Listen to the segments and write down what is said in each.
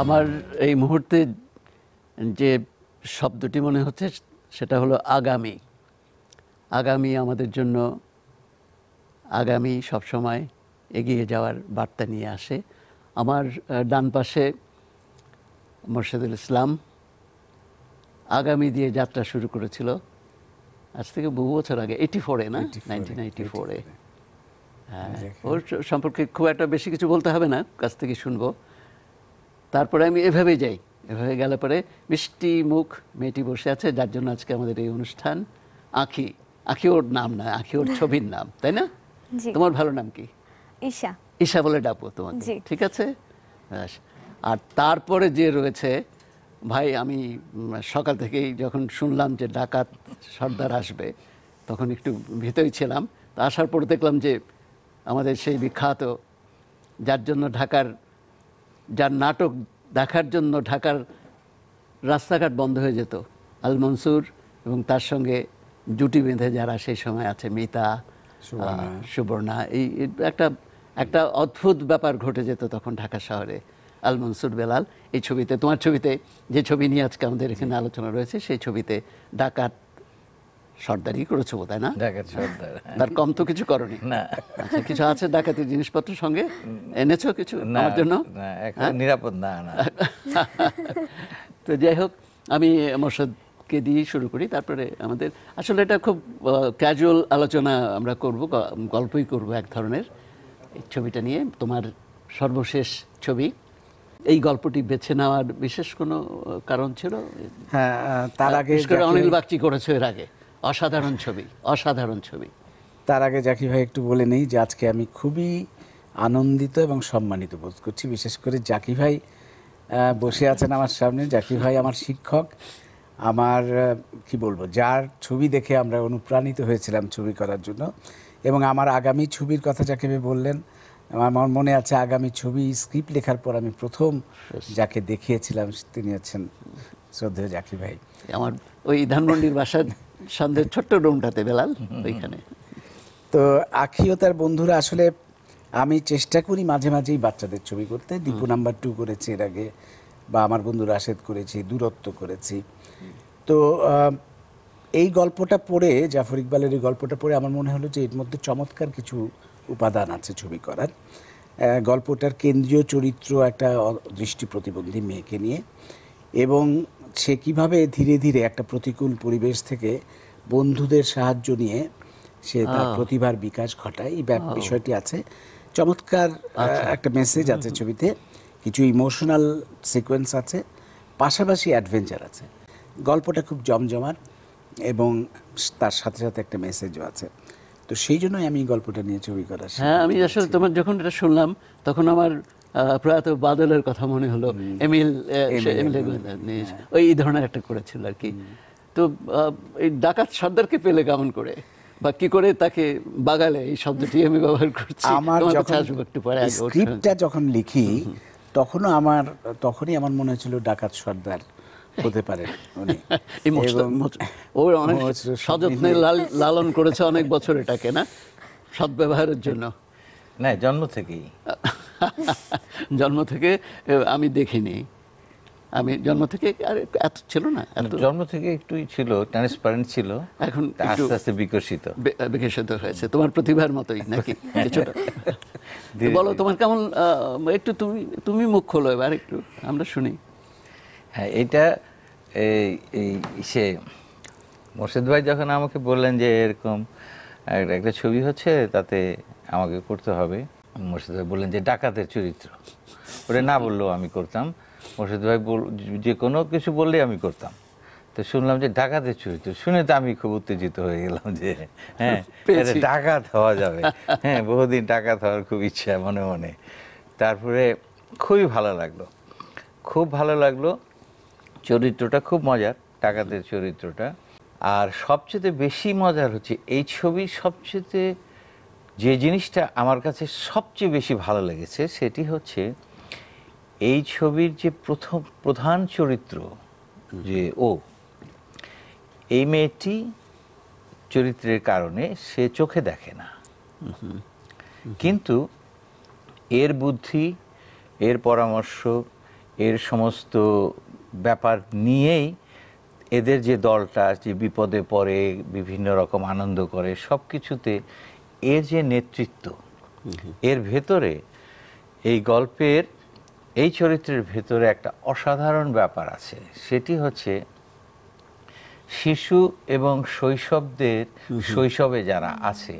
আমার এই মুহূর্তে যে শব্দটি মনে হচ্ছে সেটা হলো আগামী। আগামী আমাদের জন্য, আগামী সবসময় এগিয়ে যাওয়ার বার্তা নিয়ে আসে। আমার ডান পাশে মোরশেদুল ইসলাম আগামী দিয়ে যাত্রা শুরু করেছিল আজ থেকে বহু বছর আগে, 84-এ না, 1994-এ। হ্যাঁ, ওর সম্পর্কে খুব একটা বেশি কিছু বলতে হবে না, কাছ থেকে শুনবো। তারপরে আমি এভাবে যাই, এভাবে গেলে পরে মিষ্টি মুখ মেয়েটি বসে আছে, যার জন্য আজকে আমাদের এই অনুষ্ঠান। আঁখি, আঁখি ওর নাম না, আঁখি ওর ছবির নাম, তাই না? তোমার ভালো নাম কি? ঈশা, ঈশা বলে ডাকবো তোমাকে, ঠিক আছে? আর তারপরে যে রয়েছে ভাই, আমি সকাল থেকেই যখন শুনলাম যে ডাকাত সর্দার আসবে তখন একটু ভীতই ছিলাম। তা আসার পর দেখলাম যে আমাদের সেই বিখ্যাত, যার জন্য ঢাকার, যার নাটক দেখার জন্য ঢাকার রাস্তাঘাট বন্ধ হয়ে যেত, আল মনসুর এবং তার সঙ্গে জুটি বেঁধে যারা সেই সময় আছে, মিতা, সুবর্ণা, এই একটা একটা অদ্ভুত ব্যাপার ঘটে যেত তখন ঢাকা শহরে। আল মনসুর বেলাল এই ছবিতে, তোমার ছবিতে, যে ছবি নিয়ে আজকে আমাদের এখানে আলোচনা রয়েছে, সেই ছবিতে ডাকাত সর্দারই করেছো বোধ হয়, না? ডাকাত সর্দার, তার কম তো কিছু করনি না। আচ্ছা, কিছু আছে ডাকাতের জিনিসপত্র সঙ্গে এনেছো কিছু আমার জন্য? না, এখন নিরাপদ না। তো যাই হোক, আমি মোরশেদকে দিয়ে শুরু করি, তারপরে আমাদের আসলে এটা খুব ক্যাজুয়াল আলোচনা আমরা করব, গল্পই করব এক ধরনের এই ছবিটা নিয়ে। তোমার সর্বশেষ ছবি, এই গল্পটি বেছে নেওয়ার বিশেষ কোনো কারণ ছিল? হ্যাঁ, তার আগে অনিল বাগচি করেছে এর আগে, অসাধারণ ছবি, অসাধারণ ছবি। তার আগে জাকির ভাই একটু বলে নেই যে আজকে আমি খুবই আনন্দিত এবং সম্মানিত বোধ করছি, বিশেষ করে জাকির ভাই বসে আছেন আমার সামনে। জাকির ভাই আমার শিক্ষক, আমার কি বলবো, যার ছবি দেখে আমরা অনুপ্রাণিত হয়েছিলাম ছবি করার জন্য। এবং আমার আগামী ছবির কথা জাকির ভাই বললেন, আমার মনে আছে আগামী ছবি স্ক্রিপ্ট লেখার পর আমি প্রথম যাকে দেখিয়েছিলাম তিনি হচ্ছেন শ্রদ্ধেয় জাকির ভাই, আমার ওই ধানমন্ডির বাসার সন্ধ্যের ছোট্ট রুমটাতে বেলাল ওইখানে। তো আঁখি ও তার বন্ধুরা, আসলে আমি চেষ্টা করি মাঝে মাঝেই বাচ্চাদের ছবি করতে। দীপু নাম্বার 2 করেছি এর আগে, বা আমার বন্ধু রাশেদ করেছি, দূরত্ব করেছি। তো এই গল্পটা পড়ে, জাফর ইকবালের এই গল্পটা পড়ে আমার মনে হলো যে এর মধ্যে চমৎকার কিছু উপাদান আছে ছবি করার। গল্পটার কেন্দ্রীয় চরিত্র একটা দৃষ্টি প্রতিবন্ধী মেয়েকে নিয়ে, এবং সে কীভাবে ধীরে ধীরে একটা প্রতিকূল পরিবেশ থেকে বন্ধুদের সাহায্য নিয়ে সে তার প্রতিভার বিকাশ ঘটায়, এই বিষয়টি আছে। চমৎকার একটা মেসেজ আছে ছবিতে, কিছু ইমোশনাল সিকোয়েন্স আছে, পাশাপাশি অ্যাডভেঞ্চার আছে। গল্পটা খুব জমজমার এবং তার সাথে সাথে একটা মেসেজও আছে। তো সেই জন্যই আমি গল্পটা নিয়ে ছবি করা। হ্যাঁ, আমি আসলে তোমার যখন এটা শুনলাম তখন আমার প্রয়াত বাদলের কথা মনে হলো, এমিল, ওই ধরনের একটা করেছিল আর কি। তো এই ডাকাত সর্দারকে পেলে কেমন করে, বা কি করে তাকে বাগালে, এই শব্দটি আমি ব্যবহার করছি। আমার স্ক্রিপ্টটা যখন লিখি তখনও আমার, তখনই আমার মনে হয়েছিল ডাকাত সর্দার হতে পারে। ওর অনেক সযত্নে লালন করেছে অনেক বছর এটাকে, না? সৎ ব্যবহারের জন্য না, জন্ম থেকেই, জন্ম থেকে আমি দেখিনি, আমি জন্ম থেকে আর এত ছিল না, জন্ম থেকে একটুই ছিল, ট্রান্সপারেন্ট ছিল, এখন আস্তে আস্তে বিকশিত বিকশিত হয়েছে তোমার প্রতিভার মতোই নাকি? বলো তোমার কেমন, একটু তুমি তুমি মুখ খোলো এবার, একটু আমরা শুনি। হ্যাঁ, এটা সে মোরশেদ ভাই যখন আমাকে বললেন যে এরকম একটা ছবি হচ্ছে, তাতে আমাকে করতে হবে, মোরশেদ ভাই বললেন যে ডাকাতের চরিত্র, ওটা না বললেও আমি করতাম। মোরশেদ ভাই যে কোনো কিছু বললেই আমি করতাম। তো শুনলাম যে ডাকাতের চরিত্র, শুনে তো আমি খুব উত্তেজিত হয়ে গেলাম যে হ্যাঁ, ডাকাত হওয়া যাবে। হ্যাঁ, বহুদিন ডাকাত হওয়ার খুব ইচ্ছা মনে মনে। তারপরে খুবই ভালো লাগলো, খুব ভালো লাগলো, চরিত্রটা খুব মজার, ডাকাতের চরিত্রটা। আর সবচেয়ে বেশি মজার হচ্ছে এই ছবির সবচেয়ে যে জিনিসটা আমার কাছে সবচেয়ে বেশি ভালো লেগেছে সেটি হচ্ছে এই ছবির যে প্রধান চরিত্র, যে ও, এই মেয়েটি চরিত্রের কারণে সে চোখে দেখে না, কিন্তু এর বুদ্ধি, এর পরামর্শ, एर समस्त ব্যাপার নিয়েই এদের যে দলটা যে বিপদে পড়ে বিভিন্ন রকম আনন্দ করে সব কিছুতে এর যে নেতৃত্ব এর ভেতরে এই গল্পের এই চরিত্রের ভেতরে একটা অসাধারণ ব্যাপার আছে সেটি হচ্ছে শিশু এবং শৈশবদের শৈশবে যারা আছে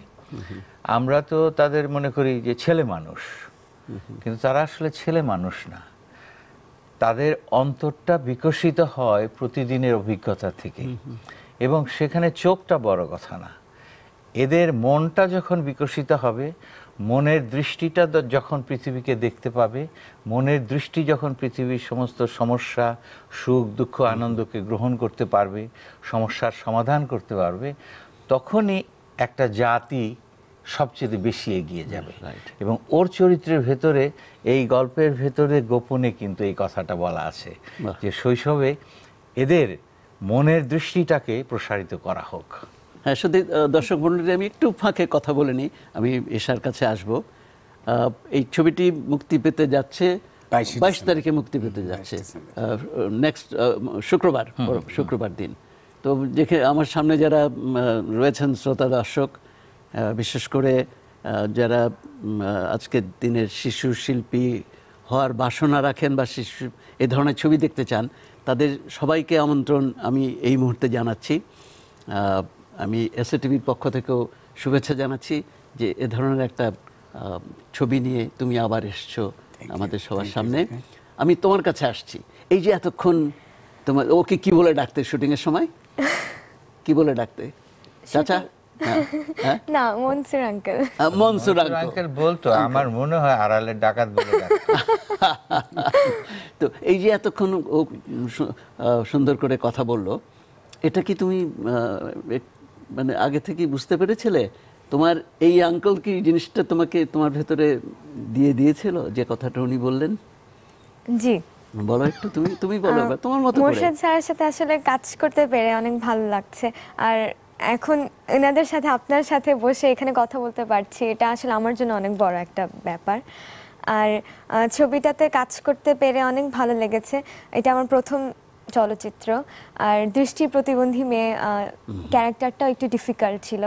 আমরা তো তাদের মনে করি যে ছেলে মানুষ কিন্তু তারা আসলে ছেলে মানুষ না তাদের অন্তরটা বিকশিত হয় প্রতিদিনের অভিজ্ঞতা থেকে এবং সেখানে চোখটা বড় কথা না এদের মনটা যখন বিকশিত হবে মনের দৃষ্টিটা যখন পৃথিবীকে দেখতে পাবে মনের দৃষ্টি যখন পৃথিবীর সমস্ত সমস্যা সুখ দুঃখ আনন্দকে গ্রহণ করতে পারবে সমস্যার সমাধান করতে পারবে তখনই একটা জাতি সবচেয়ে বেশি এগিয়ে যাবে এবং ওর চরিত্রের ভেতরে এই গল্পের ভেতরে গোপনে কিন্তু এই কথাটা বলা আছে যে শৈশবে এদের মনের দৃষ্টিটাকে প্রসারিত করা হোক। হ্যাঁ, শুধু দর্শক বন্ধুটি আমি একটু ফাঁকে কথা বলে নিই, আমি এশার কাছে আসব। এই ছবিটি মুক্তি পেতে যাচ্ছে 22 তারিখে মুক্তি পেতে যাচ্ছে, নেক্সট শুক্রবার দিন। তো দেখে আমার সামনে যারা রয়েছেন শ্রোতা দর্শক, বিশেষ করে যারা আজকের দিনের শিশু শিল্পী হওয়ার বাসনা রাখেন বা শিশু এ ধরনের ছবি দেখতে চান, তাদের সবাইকে আমন্ত্রণ আমি এই মুহূর্তে জানাচ্ছি। আমি এসএটিভির পক্ষ থেকেও শুভেচ্ছা জানাচ্ছি যে এ ধরনের একটা ছবি নিয়ে তুমি আবার এসছো আমাদের সবার সামনে। আমি তোমার কাছে আসছি, এই যে এতক্ষণ তোমার ওকে কি বলে ডাকতে শুটিংয়ের সময়, কি বলে ডাকতে চাচা? না, মনসুর আঙ্কেল। মনসুর আঙ্কেল বলতো, আমার মনে হয় আড়ালে ডাকাত বলে ডাকতো। তো এই যে এতক্ষণ ও সুন্দর করে কথা বললো, এটা কি তুমি মানে আগে থেকে বুঝতে পেরেছিলে? তোমার এই আঙ্কেল কি জিনিসটা তোমাকে তোমার ভেতরে দিয়ে দিয়েছিল যে কথাটা উনি বললেন? জি, বলো একটু, তুমি তুমি বলো তোমার মত করে। মোর্শেদ স্যারের সাথে আসলে কাজ করতে পেরে অনেক ভালো লাগছে, আর এখন এনাদের সাথে আপনার সাথে বসে এখানে কথা বলতে পারছি, এটা আসলে আমার জন্য অনেক বড় একটা ব্যাপার। আর ছবিটাতে কাজ করতে পেরে অনেক ভালো লেগেছে, এটা আমার প্রথম চলচ্চিত্র। আর দৃষ্টি প্রতিবন্ধী মেয়ে ক্যারেক্টারটাও একটু ডিফিকাল্ট ছিল।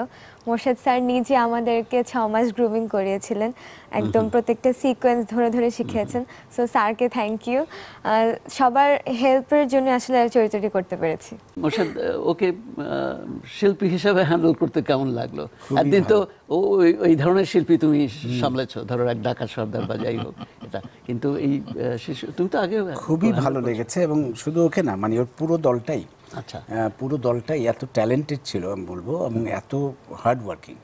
মোর্শেদ স্যার নিজে আমাদেরকে 6 মাস গ্রুমিং করিয়েছিলেন, একদম প্রত্যেকটা সিকোয়েন্স ধরে ধরে শিখিয়েছেন। সো স্যারকে থ্যাংক ইউ, সবার হেল্পের জন্য আসলে চরিত্রটি করতে পেরেছি। মোর্শেদ, ওকে শিল্পী হিসাবে হ্যান্ডেল করতে কেমন লাগলো? একদিন তো ওই ধরনের শিল্পী তুমি সামলেছো, ধরো এক ডাকাত সর্দার বা যাই হোক, এটা কিন্তু এই তুমি তো আগে খুবই ভালো লেগেছে। এবং শুধু ওকে না, মানে ওর পুরো দলটাই, আচ্ছা পুরো দলটাই এত ট্যালেন্টেড ছিল আমি বলবো, এবং এত হার্ড ওয়ার্কিং।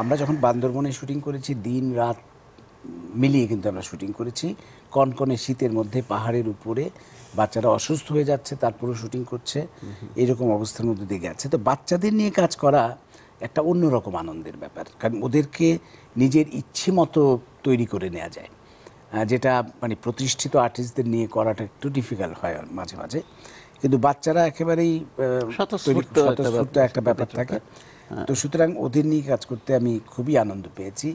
আমরা যখন বান্দরবনে শুটিং করেছি, দিন রাত মিলিয়ে কিন্তু আমরা শুটিং করেছি, কনকনে শীতের মধ্যে পাহাড়ের উপরে বাচ্চারা অসুস্থ হয়ে যাচ্ছে, তারপরও শুটিং করছে, এরকম অবস্থার মধ্যে দিয়ে গেছে। তো বাচ্চাদের নিয়ে কাজ করা একটা অন্যরকম আনন্দের ব্যাপার, কারণ ওদেরকে নিজের ইচ্ছে মতো তৈরি করে নেওয়া যায়, যেটা মানে প্রতিষ্ঠিত আর্টিস্টদের নিয়ে করাটা একটু ডিফিকাল্ট হয় মাঝে মাঝে, কিন্তু বাচ্চারা একেবারেই স্বতঃস্ফূর্ত একটা ব্যাপার থাকে। তো সুতরাং ওদের নিয়ে কাজ করতে আমি খুবই আনন্দ পেয়েছি।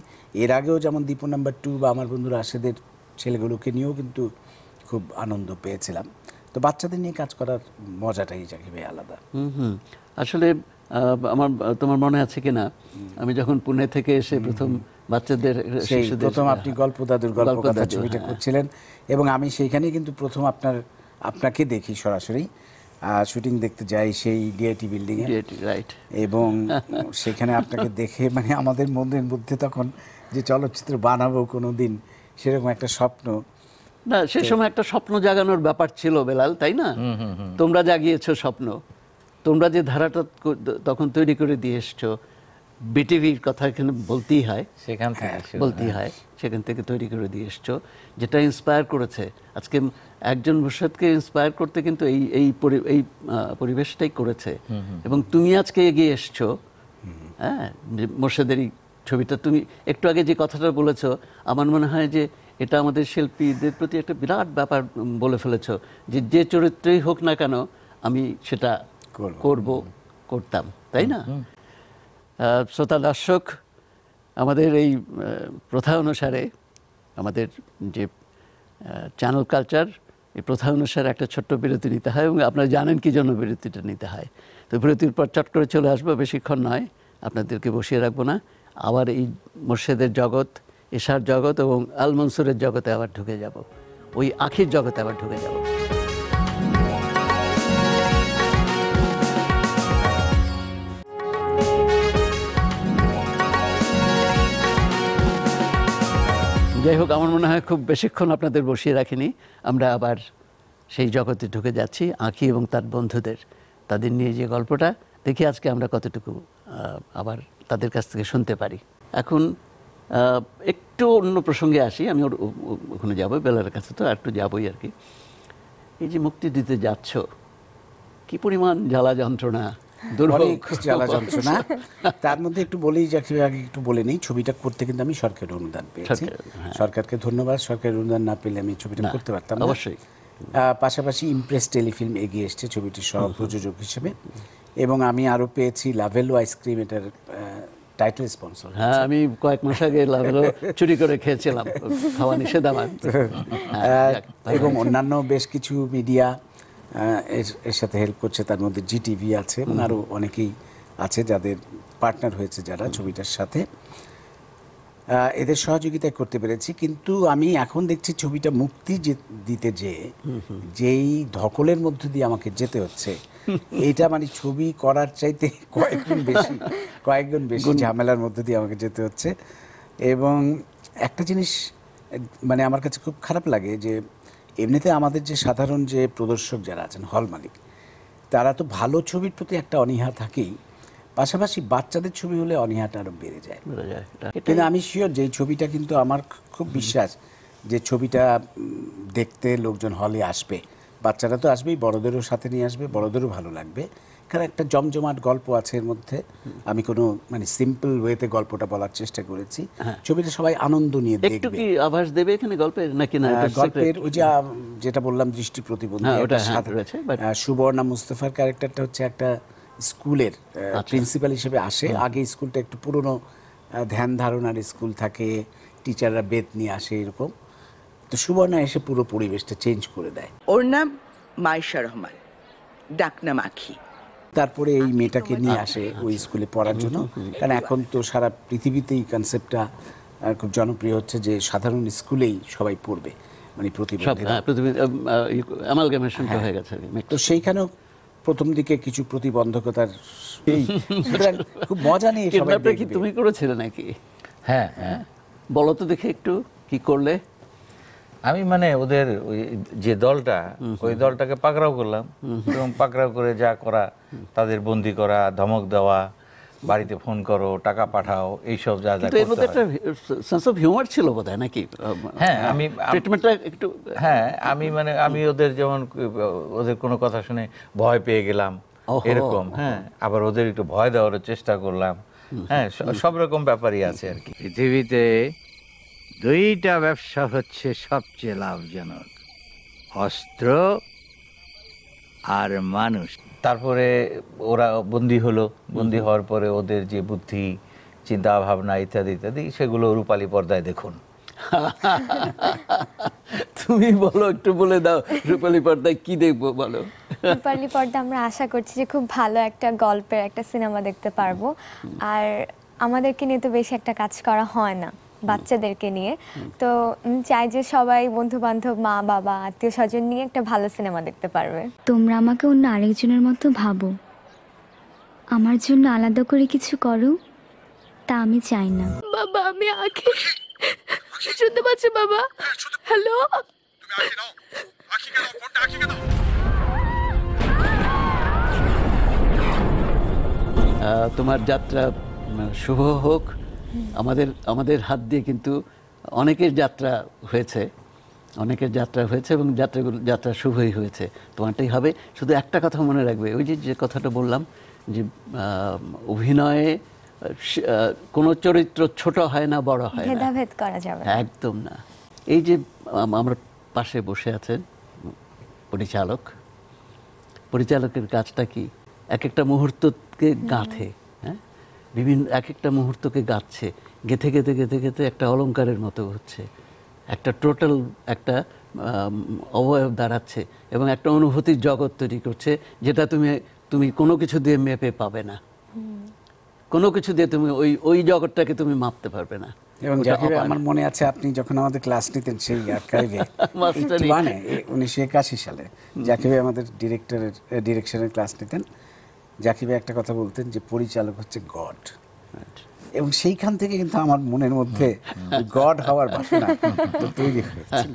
এর আগেও যেমন দীপু নাম্বার 2 বা আমার বন্ধু রাশেদের ছেলেগুলোকে নিয়েও কিন্তু খুব আনন্দ পেয়েছিলাম। তো বাচ্চাদের নিয়ে কাজ করার মজাটাই একেবারে আলাদা। আসলে আমার, তোমার মনে আছে কিনা, আমি যখন পুনে থেকে এসে প্রথম বাচ্চাদের প্রথম আপনি গল্প দাদুর গল্প কথা ছবিটা করছিলেন, এবং আমি সেইখানেই কিন্তু প্রথম আপনাকে দেখি সরাসরি শুটিং দেখতে যাই সেই ডিআইটি বিল্ডিংয়ে, রাইট, এবং সেখানে আপনাকে দেখে মানে আমাদের মনের মধ্যে তখন যে চলচ্চিত্র বানাবো কোনো দিন সেরকম একটা স্বপ্ন, না সে সময় একটা স্বপ্ন জাগানোর ব্যাপার ছিল বেলাল, তাই না? তোমরা জাগিয়েছো স্বপ্ন, তোমরা যে ধারাটা তখন তৈরি করে দিয়ে এসছো, বিটিভির কথা এখানে বলতেই হয়, সেখান থেকে তৈরি করে দিয়ে এসছো, যেটা ইন্সপায়ার করেছে আজকে একজন ভবিষ্যৎকে ইন্সপায়ার করতে, কিন্তু এই এই পরিবেশটাই করেছে। এবং তুমি আজকে এগিয়ে এসছো, হ্যাঁ, মোর্শেদেরই ছবিটা তুমি একটু আগে যে কথাটা বলেছো, আমার মনে হয় যে এটা আমাদের শিল্পীদের প্রতি একটা বিরাট ব্যাপার বলে ফেলেছো, যে যে চরিত্রই হোক না কেন আমি সেটা করতাম, তাই না? শ্রোতা দর্শক, আমাদের এই প্রথা অনুসারে আমাদের যে চ্যানেল কালচার प्रथा अनुसार एक छोट्ट बिरति नीते हैं और अपना जानें कि जो बिरतिटा नीते हैं तो बिरतिर पर चट कर चले आसबो बेशिक्षण नय अपन के बसिए रखबो ना आबार मुर्शिदेर जगत एशार जगत और आल मंसूरेर जगते आबार ढुके जाब ओई आखिर जगते आबार ढुके जाब। যাই হোক আমার মনে হয় খুব বেশিক্ষণ আপনাদের বসিয়ে রাখিনি, আমরা আবার সেই জগতে ঢুকে যাচ্ছি আঁখি এবং তার বন্ধুদের, তাদের নিয়ে যে গল্পটা, দেখি আজকে আমরা কতটুকু আবার তাদের কাছ থেকে শুনতে পারি। এখন একটু অন্য প্রসঙ্গে আসি, আমি ওখানে যাবো বেলার কাছে তো একটু যাবোই আর কি। এই যে মুক্তি দিতে যাচ্ছ, কি পরিমাণ জ্বালা যন্ত্রণা, জ্বালা যন্ত্রণা, তার মধ্যে একটু বলি যে আগে একটু বলে নেই, ছবিটা করতে কিন্তু আমি সরকারের অনুদান পেয়েছি, সরকারকে ধন্যবাদ। সরকারের অনুদান না পেলে আমি ছবিটা করতে পারতাম না। অবশ্যই পাশাপাশি ইমপ্রেস টেলিফিল্ম এগিয়ে এসছে ছবিটির সহ প্রযোজক হিসেবে, এবং আমি আরও পেয়েছি লাভেলো আইসক্রিম, এটার টাইটেল স্পন্সর। হ্যাঁ, আমি কয়েক মাস আগে লাভেলো চুরি করে খেয়েছিলাম, খাওয়া নিষেধ আমার। এবং অন্যান্য বেশ কিছু মিডিয়া এর সাথে হেল্প করছে, তার মধ্যে জিটিভি আছে এবং আরও অনেকেই আছে যাদের পার্টনার হয়েছে যারা ছবিটার সাথে, এদের সহযোগিতা করতে পেরেছি। কিন্তু আমি এখন দেখছি ছবিটা মুক্তি দিতে যেই ধকলের মধ্য দিয়ে আমাকে যেতে হচ্ছে, এটা মানে ছবি করার চাইতে কয়েকগুণ বেশি ঝামেলার মধ্য দিয়ে আমাকে যেতে হচ্ছে। এবং একটা জিনিস মানে আমার কাছে খুব খারাপ লাগে যে এমনিতে আমাদের যে সাধারণ যে প্রদর্শক যারা আছেন, হল মালিক, তারা তো ভালো ছবির প্রতি একটা অনীহা থাকেই, পাশাপাশি বাচ্চাদের ছবি হলে অনীহাটা আরও বেড়ে যায়। কিন্তু আমি শিওর যে ছবিটা, কিন্তু আমার খুব বিশ্বাস যে ছবিটা দেখতে লোকজন হলে আসবে, বাচ্চারা তো আসবেই, বড়োদেরও সাথে নিয়ে আসবে, বড়োদেরও ভালো লাগবে, কারণ একটা জমজমাট গল্প আছে এর মধ্যে। আমি কোনো মানে সিম্পল ওয়েতে গল্পটা বলার চেষ্টা করেছি, ছবিটা সবাই আনন্দ নিয়ে দেখবে। আভাস দেবে এখানে গল্পের নাকি না গল্পের ওই যেটা বললাম দৃষ্টি প্রতিবন্ধী, সুবর্ণা মুস্তাফার ক্যারেক্টারটা হচ্ছে একটা স্কুলের প্রিন্সিপাল হিসেবে আসে। আগে স্কুলটা একটু পুরনো ধ্যান ধারণার স্কুল থাকে, টিচাররা বেদ নিয়ে আসে এরকম, তো সুবর্ণা এসে পুরো পরিবেশটা চেঞ্জ করে দেয়। ওর নাম মাইশা রহমান, ডাকনাম আঁখি। তারপরে এই মেয়েটাকে নিয়ে আসে ওই স্কুলে পড়ার জন্য, কারণ এখন তো সারা পৃথিবীতেই কনসেপ্টটা খুব জনপ্রিয় হচ্ছে যে সাধারণ স্কুলেই সবাই পড়বে, মানে প্রতিবন্ধী হয়ে গেছে। তো সেইখানেও প্রথম দিকে কিছু প্রতিবন্ধকতার, খুব মজা নিয়ে তুমি করেছিলে নাকি? হ্যাঁ হ্যাঁ, বলো তো দেখে একটু কি করলে? আমি মানে ওদের ওই যে দলটা, ওই দলটাকে পাকড়াও করলাম, এবং পাকড়াও করে যা করা তাদের বন্দি করা, ধমক দেওয়া, বাড়িতে ফোন করো, টাকা পাঠাও, এইসব যা যা। এর মধ্যে একটা সেন্স অফ হিউমার ছিল বোধহয় নাকি? হ্যাঁ, আমি ট্রিটমেন্টটা একটু, হ্যাঁ আমি মানে আমি ওদের যেমন ওদের কোনো কথা শুনে ভয় পেয়ে গেলাম এরকম, হ্যাঁ আবার ওদের একটু ভয় দেওয়ারও চেষ্টা করলাম, হ্যাঁ সব রকম ব্যাপারই আছে আর কি। পৃথিবীতে দুইটা ব্যবসা হচ্ছে সবচেয়ে লাভজনক, অস্ত্র আর মানুষ। তারপরে ওরা বন্দী হলো, বন্দী হওয়ার পরে ওদের যে বুদ্ধি, চিন্তা ভাবনা ইত্যাদি ইত্যাদি, সেগুলো রূপালী পর্দায় দেখুন। তুমি বলো, একটু বলে দাও রূপালী পর্দায় কি দেখবো বলো। রূপালী পর্দা আমরা আশা করছি যে খুব ভালো একটা গল্পের একটা সিনেমা দেখতে পারবো। আর আমাদেরকে নিয়ে তো বেশি একটা কাজ করা হয় না বাচ্চাদেরকে নিয়ে, তো চাই যে সবাই বন্ধু বান্ধব, মা বাবা, আত্মীয় স্বজন নিয়ে একটা ভালো সিনেমা দেখতে পারবে। তোমরা আমাকে অন্য আরেকজনের মতো ভাবো, আমার জন্য আলাদা করে কিছু করো, তা আমি চাই না। বাবা আমি আঁখি, শুনতে পাচ্ছ বাবা? হ্যালো, তুমি আঁখি নাও, আঁখিকে নাও, ফোনটা আঁখিকে দাও। তোমার যাত্রা শুভ হোক। আমাদের হাত দিয়ে কিন্তু অনেকের যাত্রা হয়েছে এবং যাত্রা শুভই হয়েছে, তোমারটাই হবে। শুধু একটা কথা মনে রাখবে, ওই যে কথাটা বললাম যে অভিনয়ে কোনো চরিত্র ছোট হয় না, বড় হয় না, ভেদাভেদ করা যাবে একদম না। এই যে আমার পাশে বসে আছেন পরিচালকের কাজটা কি? এক একটা মুহূর্তকে গাঁথে, বিভিন্ন এক একটা মুহূর্তকে গাচ্ছে, গেঁথে গেঁথে একটা অলঙ্কারের মতো হচ্ছে, একটা টোটাল একটা অবয়ব দাঁড়াচ্ছে এবং একটা অনুভূতির জগৎ তৈরি করছে যেটা তুমি তুমি কোনো কিছু দিয়ে মেপে পাবে না, কোনো কিছু দিয়ে তুমি ওই ওই জগৎটাকে তুমি মাপতে পারবে না। এবং জাকির, আমার মনে আছে আপনি যখন আমাদের ক্লাস নিতেন সেই আর্কাইভে 1981 সালে জাকির ভাই আমাদের ডিরেকশনের ক্লাস নিতেন, জাকির ভাই একটা কথা বলতেন যে পরিচালক হচ্ছে গড, এবং সেইখান থেকে কিন্তু আমার মনের মধ্যে গড হওয়ার বাসনা তৈরি হয়েছিল।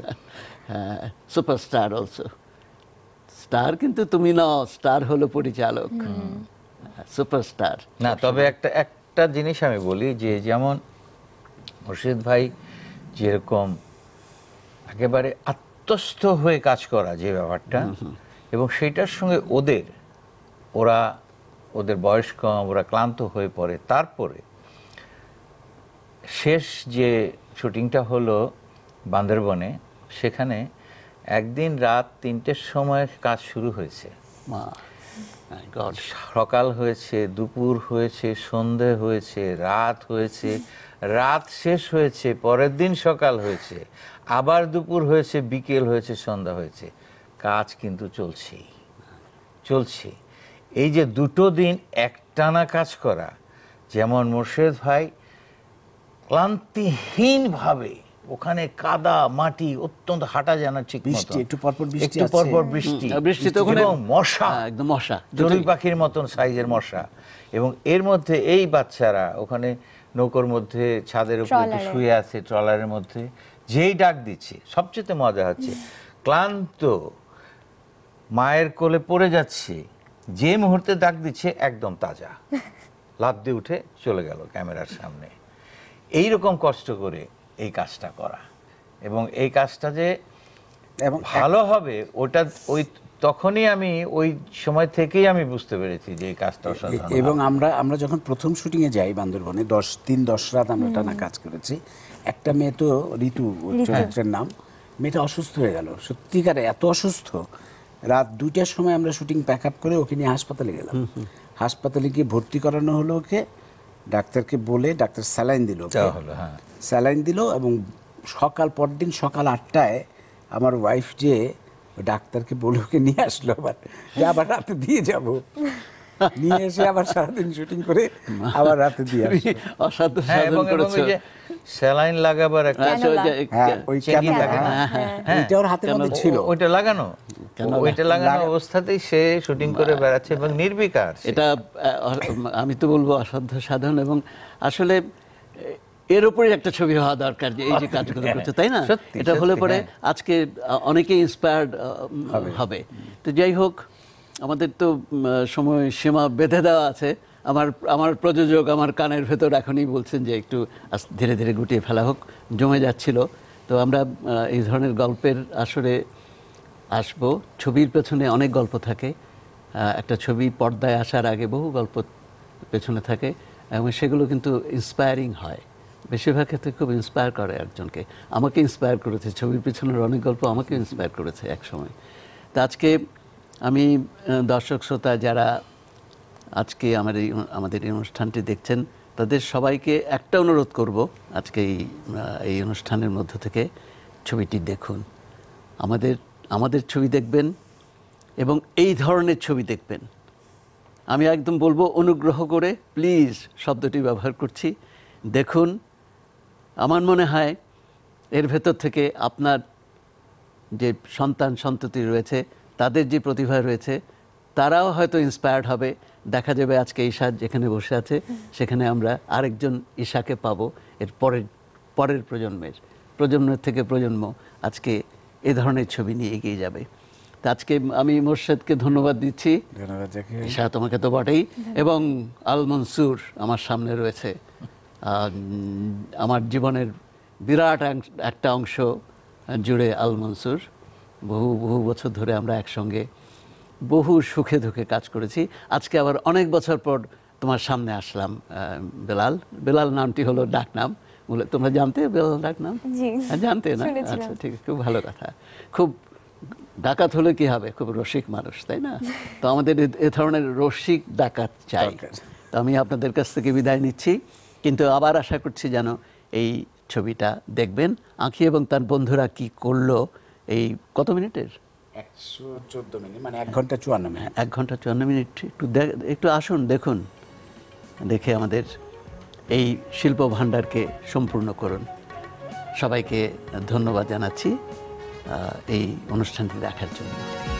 হ্যাঁ, সুপারস্টার অলসো স্টার, কিন্তু তুমি না, স্টার হলো পরিচালক, সুপারস্টার না। তবে একটা একটা জিনিস আমি বলি যে যেমন মুর্শিদ ভাই যেরকম একেবারে আত্মস্থ হয়ে কাজ করা যে ব্যাপারটা, এবং সেইটার সঙ্গে ওদের ওরা ওদের বয়স কম, ওরা ক্লান্ত হয়ে পড়ে। তারপরে শেষ যে শুটিংটা হলো বান্দরবনে, সেখানে একদিন রাত 3টের সময় কাজ শুরু হয়েছে, সকাল হয়েছে, দুপুর হয়েছে, সন্ধে হয়েছে, রাত হয়েছে, রাত শেষ হয়েছে, পরের দিন সকাল হয়েছে, আবার দুপুর হয়েছে, বিকেল হয়েছে, সন্ধ্যা হয়েছে, কাজ কিন্তু চলছেই চলছে। এই যে দুটো দিন একটানা কাজ করা, যেমন মোর্শেদ ভাই ক্লান্তিহীনভাবে ওখানে কাদা মাটি অত্যন্ত হাঁটা জানা ঠিক মতো, একটু পরপর বৃষ্টি, বৃষ্টি তো ওখানে মশা, একদম মশা, জরুরি পাখির মতন সাইজের মশা, এবং এর মধ্যে এই বাচ্চারা ওখানে নৌকোর মধ্যে ছাদের উপর শুয়ে আছে ট্রলারের মধ্যে, যেই ডাক দিচ্ছে। সবচেয়ে মজা হচ্ছে ক্লান্ত মায়ের কোলে পড়ে যাচ্ছে, যে মুহূর্তে ডাক দিচ্ছে একদম তাজা লাফ দিয়ে উঠে চলে গেল ক্যামেরার সামনে। এই রকম কষ্ট করে এই কাজটা করা, এবং এই কাজটা যে এবং ভালো হবে ওটা ওই তখনই আমি ওই সময় থেকেই আমি বুঝতে পেরেছি যে এই কাজটা অসাধারণ। এবং আমরা যখন প্রথম শুটিংয়ে যাই বান্দরবনে 10 রাত আমরা টানা কাজ করেছি। একটা মেয়ে তো ঋতু চরিত্রের নাম, মেয়েটা অসুস্থ হয়ে গেল, সত্যিকারে এত অসুস্থ। রাত 2টার সময় আমরা শুটিং প্যাক আপ করে ওকে নিয়ে হাসপাতালে গেলাম, হাসপাতালে গিয়ে ভর্তি করানো হলো ওকে, ডাক্তারকে বলে ডাক্তার স্যালাইন দিল, স্যালাইন দিল, এবং পরদিন সকাল 8টায় আমার ওয়াইফ যে ডাক্তারকে বলে ওকে নিয়ে আসলো, আবার যে আবার রাতে দিয়ে যাব, নিয়ে এসে আবার সারাদিন শুটিং করে আবার রাতে দিয়ে আসলো। অসাধারণ করেছে। স্যালাইন লাগাবার একটা ওই চেনি থাকে না, এটা ওর হাতের মধ্যে ছিল, ওইটা লাগানো, ওইটা লাগানো অবস্থাতেই সে শুটিং করে বেড়াচ্ছে এবং নির্বিকার। এটা আমি তো বলবো অসাধারণ। এবং আসলে এর উপরে একটা ছবি হওয়া দরকার যে এই যে কাজগুলো করছে, তাই না? এটা হলে পরে আজকে অনেকে ইন্সপায়ার্ড হবে। তো যাই হোক, আমাদের তো সময় সীমা বেঁধে দেওয়া আছে। আমার প্রযোজক আমার কানের ভেতর এখনই বলছেন যে একটু ধীরে ধীরে গুটিয়ে ফেলা হোক, জমে যাচ্ছিল। তো আমরা এই ধরনের গল্পের আসরে আসব। ছবির পেছনে অনেক গল্প থাকে, একটা ছবি পর্দায় আসার আগে বহু গল্প পেছনে থাকে, এবং সেগুলো কিন্তু ইন্সপায়ারিং হয়, বেশিরভাগ ক্ষেত্রে খুব ইন্সপায়ার করে একজনকে। আমাকে ইন্সপায়ার করেছে, ছবির পেছনের অনেক গল্প আমাকে ইন্সপায়ার করেছে একসময়। তা আজকে আমি দর্শক শ্রোতা যারা আজকে আমাদের এই অনুষ্ঠানটি দেখছেন তাদের সবাইকে একটা অনুরোধ করব, আজকে এই অনুষ্ঠানের মধ্য থেকে ছবিটি দেখুন, আমাদের ছবি দেখবেন এবং এই ধরনের ছবি দেখবেন। আমি একদম বলবো অনুগ্রহ করে প্লিজ শব্দটি ব্যবহার করছি, দেখুন। আমার মনে হয় এর ভেতর থেকে আপনার যে সন্তান সন্ততি রয়েছে তাদের যে প্রতিভা রয়েছে তারাও হয়তো ইন্সপায়ার্ড হবে। দেখা যাবে আজকে ঈশা যেখানে বসে আছে সেখানে আমরা আরেকজন ঈশাকে পাবো, এর পরের প্রজন্মের থেকে প্রজন্ম আজকে এ ধরনের ছবি নিয়ে এগিয়ে যাবে। তা আজকে আমি মোর্শেদকে ধন্যবাদ দিচ্ছি। ধন্যবাদ ঈশা, তোমাকে তো বটেই। এবং আল মনসুর আমার সামনে রয়েছে, আমার জীবনের বিরাট একটা অংশ জুড়ে আল মনসুর, বহু বহু বছর ধরে আমরা একসঙ্গে বহু সুখে দুঃখে কাজ করেছি। আজকে আবার অনেক বছর পর তোমার সামনে আসলাম। বেলাল নামটি হলো ডাকনাম, বলে তোমরা জানতে বেলাল ডাকনাম? জানতে না? আচ্ছা ঠিক, খুব ভালো কথা। খুব ডাকাত হলে কি হবে, খুব রসিক মানুষ, তাই না? তো আমাদের এ ধরনের রসিক ডাকাত চাই। তো আমি আপনাদের কাছ থেকে বিদায় নিচ্ছি, কিন্তু আবার আশা করছি যেন এই ছবিটা দেখবেন। আঁখি এবং তার বন্ধুরা কি করলো এই কত মিনিটের 114 মিনিট মানে 1 ঘন্টা 54 মিনিট 1 ঘন্টা 54 মিনিট একটু আসুন দেখুন দেখে আমাদের এই শিল্প ভান্ডারকে সম্পূর্ণ করুন সবাইকে ধন্যবাদ জানাচ্ছি এই অনুষ্ঠানটি দেখার জন্য।